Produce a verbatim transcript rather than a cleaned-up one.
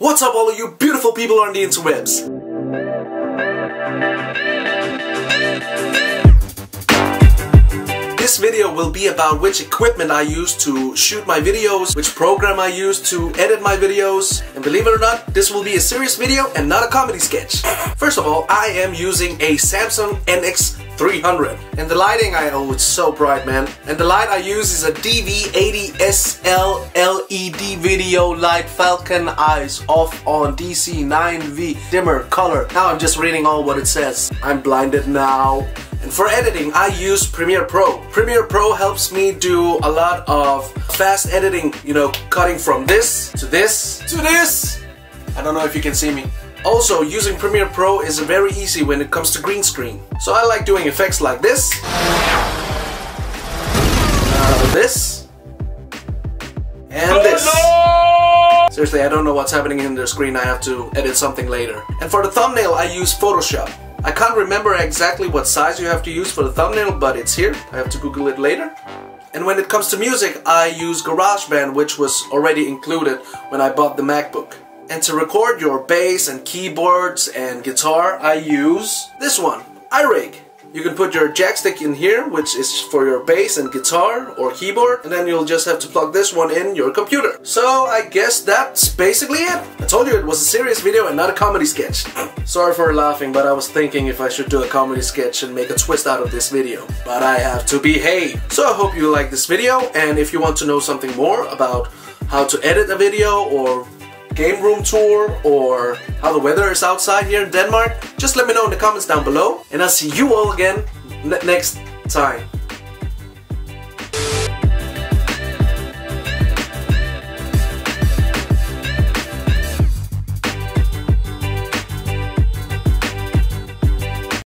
What's up all of you beautiful people on the interwebs? This video will be about which equipment I use to shoot my videos, which program I use to edit my videos, and believe it or not, this will be a serious video and not a comedy sketch. First of all, I am using a Samsung N X three hundred. And the lighting, I oh, it's so bright, man. And the light I use is a D V eighty S L L E D video light, Falcon Eyes, off on D C nine V, dimmer, color. Now I'm just reading all what it says. I'm blinded now. And for editing, I use Premiere Pro. Premiere Pro helps me do a lot of fast editing, you know, cutting from this to this to this. I don't know if you can see me. Also, using Premiere Pro is very easy when it comes to green screen. So I like doing effects like this, uh, this, and this. Seriously, I don't know what's happening in the screen. I have to edit something later. And for the thumbnail, I use Photoshop. I can't remember exactly what size you have to use for the thumbnail, but it's here. I have to Google it later. And when it comes to music, I use GarageBand, which was already included when I bought the MacBook. And to record your bass and keyboards and guitar, I use this one, iRig. You can put your jackstick in here, which is for your bass and guitar or keyboard, and then you'll just have to plug this one in your computer. So I guess that's basically it. I told you it was a serious video and not a comedy sketch. Sorry for laughing, but I was thinking if I should do a comedy sketch and make a twist out of this video. But I have to behave. So I hope you like this video, and if you want to know something more about how to edit a video or game room tour or how the weather is outside here in Denmark, just let me know in the comments down below, and I'll see you all again next time.